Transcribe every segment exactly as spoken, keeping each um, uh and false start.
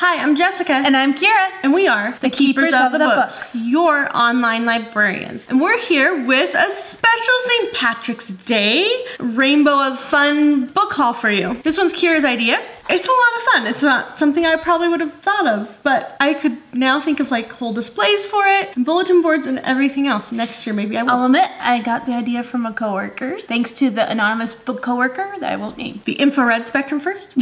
Hi, I'm Jessica. And I'm Kira. And we are the, the Keepers, Keepers of, of the, the books, books, your online librarians. And we're here with a special Saint Patrick's Day rainbow of fun book haul for you. This one's Kira's idea. It's a lot of fun. It's not something I probably would have thought of, but I could now think of like whole displays for it, and bulletin boards and everything else. Next year, maybe I will. I'll admit, I got the idea from a coworker, thanks to the anonymous book coworker that I won't name. The infrared spectrum first?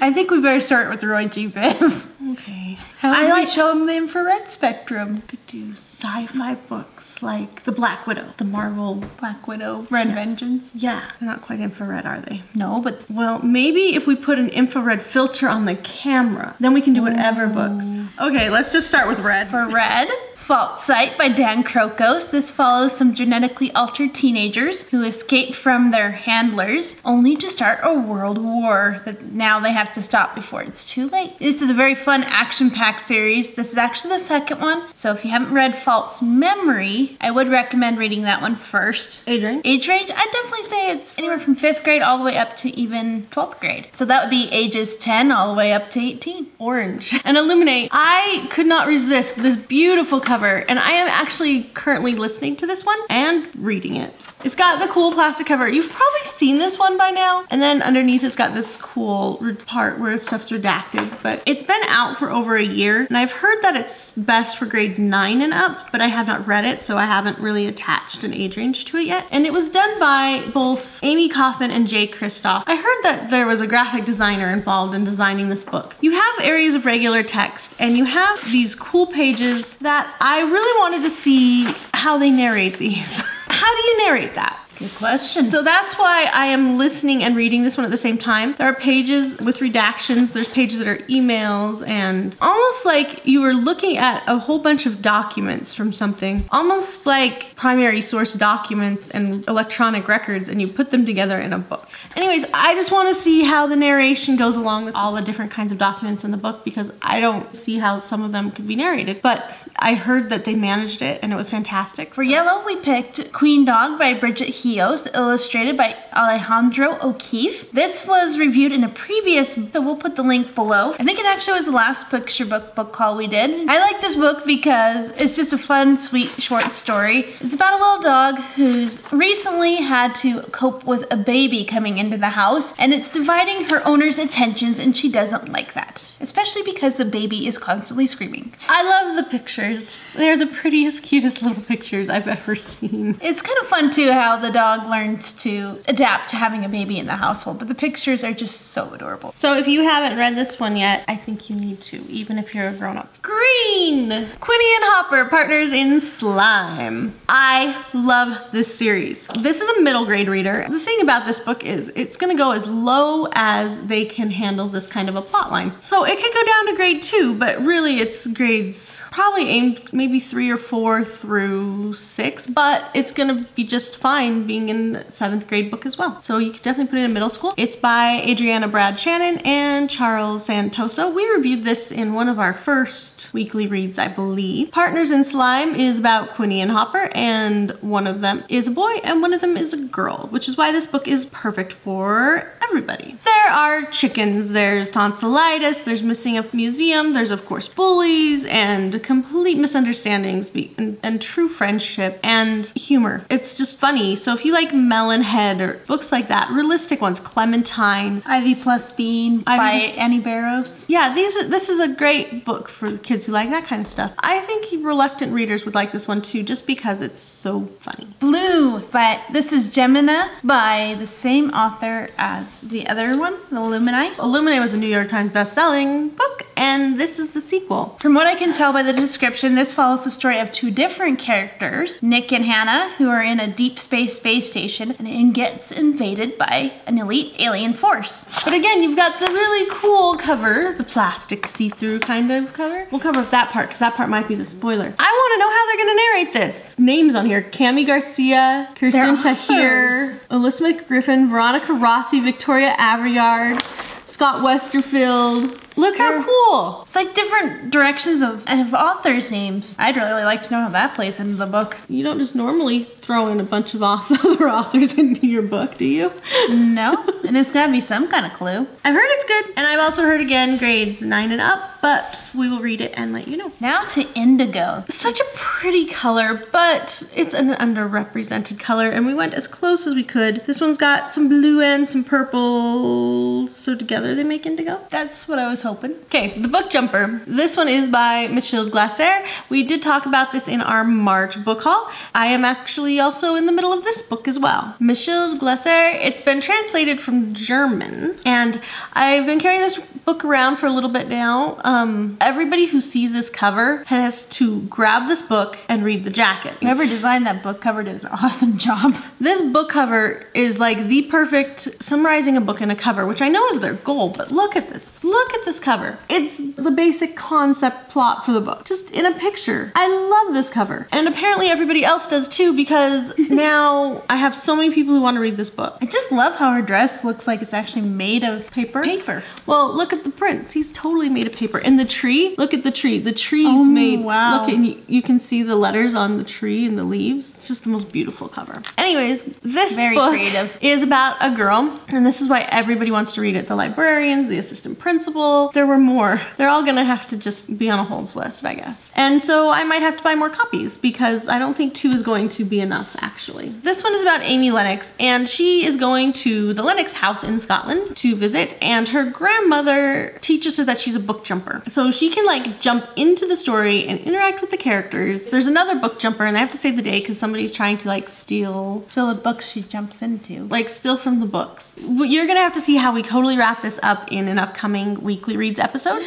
I think we better start with Roy G. Biv. Okay. How do I like, show him the infrared spectrum? We could do sci-fi books like The Black Widow, the Marvel Black Widow, Red yeah. Vengeance. Yeah, they're not quite infrared, are they? No, but well, maybe if we put an infrared filter on the camera, then we can do whatever Ooh. books. Okay, let's just start with red. For red, False Sight by Dan Krokos. This follows some genetically altered teenagers who escape from their handlers only to start a world war that now they have to stop before it's too late. This is a very fun action-packed series. This is actually the second one, so if you haven't read False Memory, I would recommend reading that one first. Age range? Age range, I'd definitely say it's anywhere from fifth grade all the way up to even twelfth grade. So that would be ages ten all the way up to eighteen. Orange. And Illuminae. I could not resist this beautiful cover. And I am actually currently listening to this one and reading it. It's got the cool plastic cover. You've probably seen this one by now. And then underneath it's got this cool part where stuff's redacted, but it's been out for over a year and I've heard that it's best for grades nine and up, but I have not read it, so I haven't really attached an age range to it yet. And it was done by both Amy Kaufman and Jay Kristoff. I heard that there was a graphic designer involved in designing this book. You have areas of regular text and you have these cool pages that I I really wanted to see how they narrate these. How do you narrate that? Good question. So that's why I am listening and reading this one at the same time. There are pages with redactions. There's pages that are emails and almost like you were looking at a whole bunch of documents from something, almost like primary source documents and electronic records, and you put them together in a book. Anyways, I just want to see how the narration goes along with all the different kinds of documents in the book because I don't see how some of them could be narrated, but I heard that they managed it and it was fantastic. So. For yellow, we picked Queen Dog by Bridget Heos. Illustrated by Alejandro O'Keeffe. This was reviewed in a previous, so we'll put the link below. I think it actually was the last picture book book haul we did. I like this book because it's just a fun, sweet, short story. It's about a little dog who's recently had to cope with a baby coming into the house, and it's dividing her owner's attentions, and she doesn't like that, especially because the baby is constantly screaming. I love the pictures. They're the prettiest, cutest little pictures I've ever seen. It's kind of fun too how the dog dog learns to adapt to having a baby in the household, but the pictures are just so adorable. So if you haven't read this one yet, I think you need to, even if you're a grown-up. Green! Quinny and Hopper, Partners in Slime. I love this series. This is a middle grade reader. The thing about this book is it's gonna go as low as they can handle this kind of a plot line. So it could go down to grade two, but really it's grades probably aimed maybe three or four through six, but it's gonna be just fine being in seventh grade book as well. So you could definitely put it in middle school. It's by Adriana Braden Schanen and Charles Santoso. We reviewed this in one of our first weekly reads, I believe. Partners in Slime is about Quinny and Hopper, and one of them is a boy and one of them is a girl, which is why this book is perfect for everybody. There are chickens, there's tonsillitis, there's missing a museum, there's of course bullies and complete misunderstandings and, and true friendship and humor. It's just funny. So if If you like Melon Head or books like that, realistic ones, Clementine, Ivy Plus Bean Ivy by Annie Barrows. Yeah, these are, this is a great book for the kids who like that kind of stuff. I think reluctant readers would like this one too, just because it's so funny. Blue, but this is Gemina by the same author as the other one, the Illuminae. Illuminae was a New York Times best-selling book, and this is the sequel. From what I can tell by the description, this follows the story of two different characters, Nick and Hannah, who are in a deep space space station and gets invaded by an elite alien force. But again, you've got the really cool cover, the plastic see-through kind of cover. We'll cover up that part because that part might be the spoiler. I want to know how they're going to narrate this. Names on here: Kami Garcia, Kirsten Tahir, Alyssa McGriffin, Veronica Rossi, Victoria Aveyard, Scott Westerfield, Look how cool. It's like different directions of, of authors' names. I'd really like to know how that plays into the book. You don't just normally throw in a bunch of other authors into your book, do you? No, and it's gotta be some kind of clue. I've heard it's good, and I've also heard, again, grades nine and up, but we will read it and let you know. Now to indigo. It's such a pretty color, but it's an underrepresented color, and we went as close as we could. This one's got some blue and some purple, so together they make indigo. That's what I was hoping. Okay, The Book Jumper. This one is by Mechthild Gläser. We did talk about this in our March book haul. I am actually also in the middle of this book as well. Mechthild Gläser, it's been translated from German, and I've been carrying this book around for a little bit now. Um, everybody who sees this cover has to grab this book and read the jacket. Whoever designed that book cover did an awesome job. This book cover is like the perfect summarizing a book in a cover, which I know is their goal, but look at this. Look at this cover. It's the basic concept plot for the book, just in a picture. I love this cover. And apparently everybody else does too, because now I have so many people who want to read this book. I just love how her dress looks like it's actually made of paper. Paper. Well, look at the prince. He's totally made of paper. And the tree, look at the tree. The tree's oh, made, wow. Look, and you, you can see the letters on the tree and the leaves. It's just the most beautiful cover. Anyways, this Very book creative. is about a girl, and this is why everybody wants to read it. The librarians, the assistant principal, there were more. They're all gonna have to just be on a holds list, I guess. And so I might have to buy more copies because I don't think two is going to be enough, actually. This one is about Amy Lennox, and she is going to the Lennox house in Scotland to visit, and her grandmother teaches her that she's a book jumper. So she can like jump into the story and interact with the characters. There's another book jumper, and I have to save the day because somebody's trying to like steal. Steal the books she jumps into. Like steal from the books. You're gonna have to see how we totally wrap this up in an upcoming Weekly Reads episode.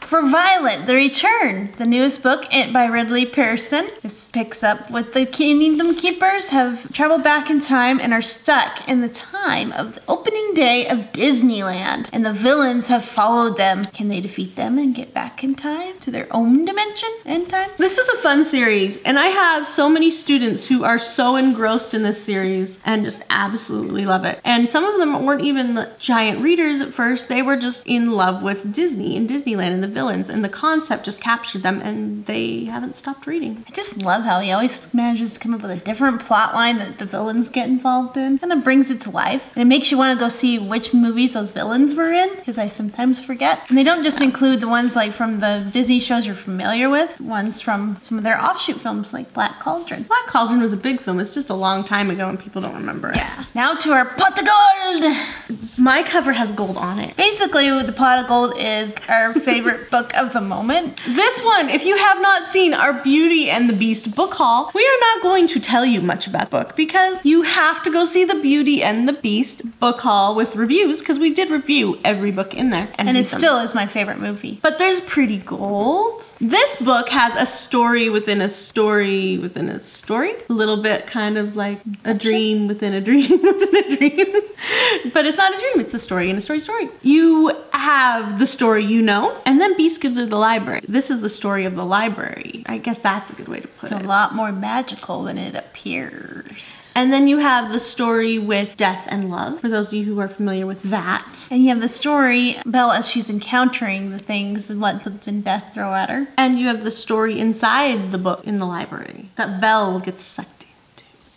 For Violet, The Return, the newest book by Ridley Pearson. This picks up with the Kingdom Keepers have traveled back in time and are stuck in the time of the opening day of Disneyland. And the villains have followed them. Can they defeat them and get back in time to their own dimension and time? This is a fun series, and I have so many students who are so engrossed in this series and just absolutely love it. And some of them weren't even giant readers at first. They were just in love with Disney and Disneyland and the villains, and the concept just captured them, and they haven't stopped reading. I just love how he always manages to come up with a different plot line that the villains get involved in. Kind of brings it to life, and it makes you want to go see which movies those villains were in, because I sometimes forget. And they don't just include the ones like from the Disney shows you're familiar with, ones from some of their offshoot films like Black Cauldron. Black Cauldron was a big film. It's just a long time ago and people don't remember it. Yeah. Now to our pot of gold! My cover has gold on it. Basically, the pot of gold is our favorite book of the moment. This one, if you have not seen our Beauty and the Beast book haul, we are not going to tell you much about the book because you have to go see the Beauty and the Beast book haul with reviews, because we did review every book in there. And, and it still is my favorite movie. But there's pretty gold. This book has a story within a story within a story. A little bit kind of like a dream within a dream within a dream. But it's not a dream, it's a story in a story story. You have the story you know, and then Beast gives her the library. This is the story of the library. I guess that's a good way to put it. It's a lot more magical than it appears. And then you have the story with death and love, for those of you who are familiar with that. And you have the story, Belle, as she's encountering the things and lets death throw at her. And you have the story inside the book in the library that Belle gets sucked.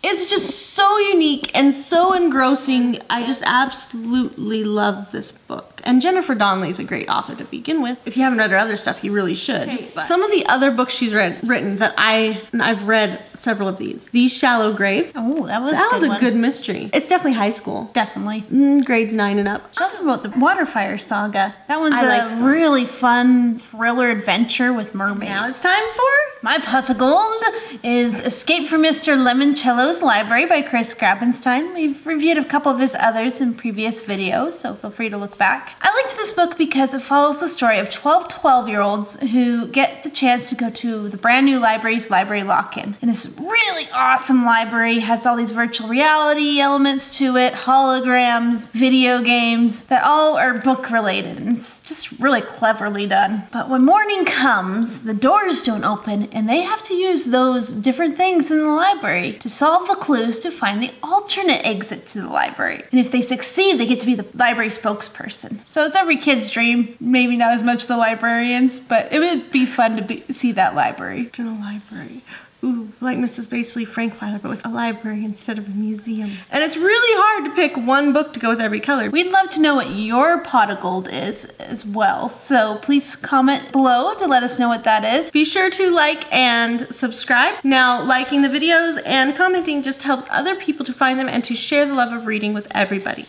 It's just so unique and so engrossing. I just absolutely love this book. And Jennifer Donnelly's a great author to begin with. If you haven't read her other stuff, you really should. Okay, some of the other books she's read, written that I, and I've read several of these. The Shallow Grave. Oh, that was that a good was a one. good mystery. It's definitely high school. Definitely. Mm, grades nine and up. She also wrote the Waterfire Saga. That one's I a really fun thriller adventure with mermaids. Now it's time for my pot of gold is Escape from Mister Lemoncello's Library by Chris Grabenstein. We've reviewed a couple of his others in previous videos, so feel free to look back. I liked this book because it follows the story of twelve twelve-year-olds who get the chance to go to the brand new library's library lock-in. And this really awesome library has all these virtual reality elements to it, holograms, video games, that all are book related. And it's just really cleverly done. But when morning comes, the doors don't open and they have to use those different things in the library to solve the clues to find the alternate exit to the library. And if they succeed, they get to be the library spokesperson. So it's every kid's dream, maybe not as much the librarians, but it would be fun to be, see that library. Journal library. Ooh, likeness is basically Frank Filer, but with a library instead of a museum. And it's really hard to pick one book to go with every color. We'd love to know what your pot of gold is as well. So please comment below to let us know what that is. Be sure to like and subscribe. Now, liking the videos and commenting just helps other people to find them and to share the love of reading with everybody.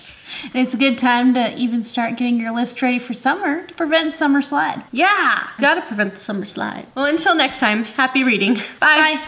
And it's a good time to even start getting your list ready for summer to prevent summer slide. Yeah, gotta prevent the summer slide. Well, until next time, happy reading. Bye. Bye.